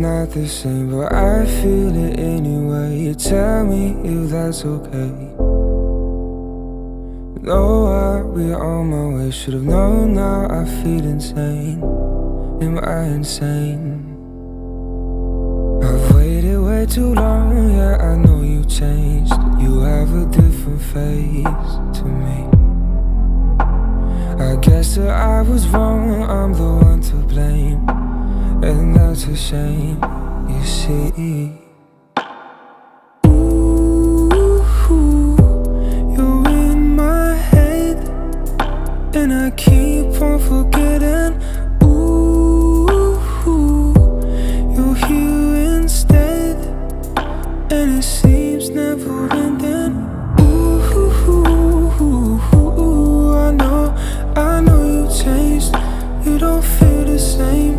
not the same, but I feel it anyway. You tell me if that's okay. Though I be on my way, should've known now I feel insane. Am I insane? I've waited way too long, yeah, I know you changed. You have a different face to me. I guess that I was wrong, I'm the one to blame, and that's a shame, you see. Ooh, you're in my head, and I keep on forgetting. Ooh, you're here instead, and it seems never ending. Ooh, I know you changed. You don't feel the same.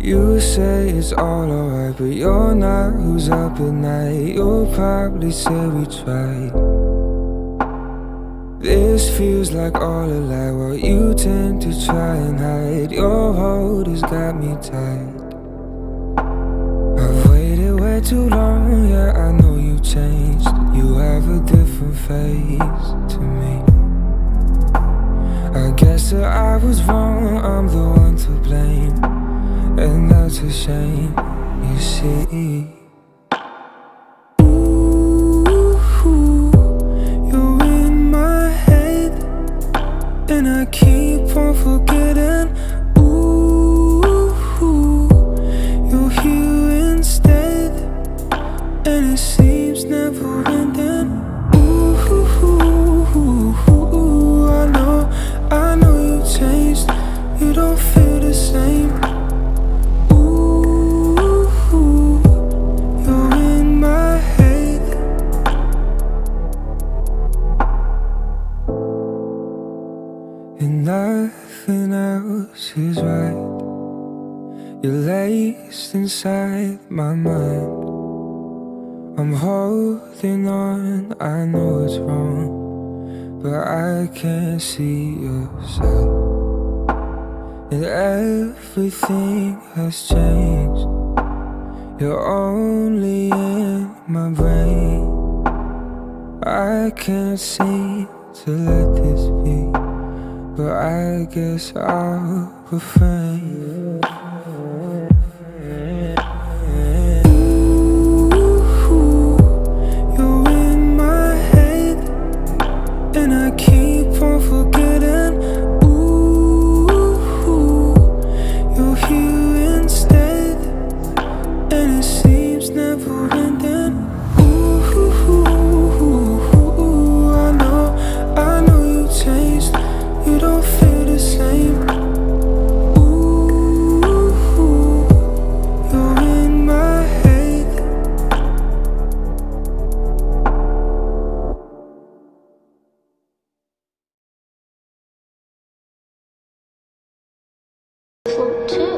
You say it's all alright, but you're not who's up at night. You'll probably say we tried. This feels like all a lie, while you tend to try and hide. Your hold has got me tight. I've waited way too long, yeah, I know you changed. You have a different face to me. I guess that I was wrong, I'm the one to blame, and that's a shame, you see. Ooh, you're in my head, and I keep on forgetting. Ooh, you're here instead, and it seems never ending. Ooh, I know you changed. You don't feel the same. And nothing else is right. You're laced inside my mind. I'm holding on, I know it's wrong, but I can't see yourself. And everything has changed. You're only in my brain. I can't seem to let this be, but I guess I'll refrain. Ooh, you're in my head, and I keep on forgetting. Ooh, you're here instead, and it seems never ending. Ooh, I know you changed. You don't feel the same. Ooh, you're in my head. Two.